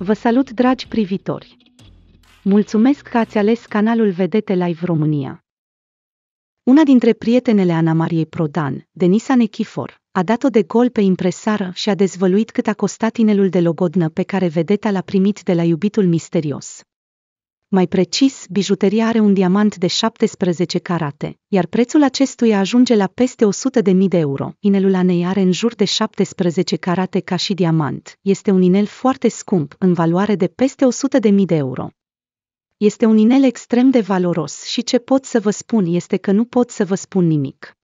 Vă salut, dragi privitori! Mulțumesc că ați ales canalul Vedete Live România. Una dintre prietenele Anamariei Prodan, Denisa Nechifor, a dat-o de gol pe impresară și a dezvăluit cât a costat inelul de logodnă pe care vedeta l-a primit de la iubitul misterios. Mai precis, bijuteria are un diamant de 17 carate, iar prețul acestuia ajunge la peste 100.000 de euro. Inelul Anei are în jur de 17 carate ca și diamant. Este un inel foarte scump, în valoare de peste 100.000 de euro. Este un inel extrem de valoros și ce pot să vă spun este că nu pot să vă spun nimic.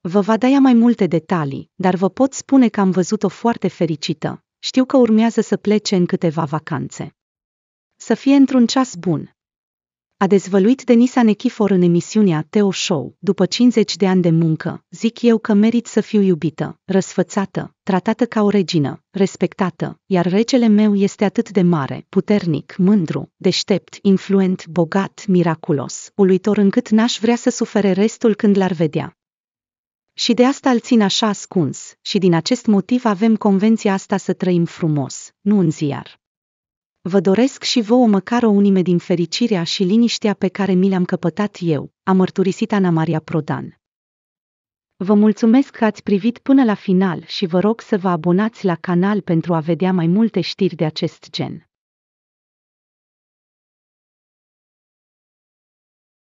Vă va da ea mai multe detalii, dar vă pot spune că am văzut-o foarte fericită. Știu că urmează să plece în câteva vacanțe. Să fie într-un ceas bun. A dezvăluit Denisa Nechifor în emisiunea Theo Show. După 50 de ani de muncă, zic eu că merit să fiu iubită, răsfățată, tratată ca o regină, respectată, iar regele meu este atât de mare, puternic, mândru, deștept, influent, bogat, miraculos, uluitor, încât n-aș vrea să sufere restul când l-ar vedea. Și de asta îl țin așa ascuns, și din acest motiv avem convenția asta să trăim frumos, nu în ziar. Vă doresc și vouă măcar o unime din fericirea și liniștea pe care mi le-am căpătat eu, a mărturisit Anamaria Prodan. Vă mulțumesc că ați privit până la final și vă rog să vă abonați la canal pentru a vedea mai multe știri de acest gen.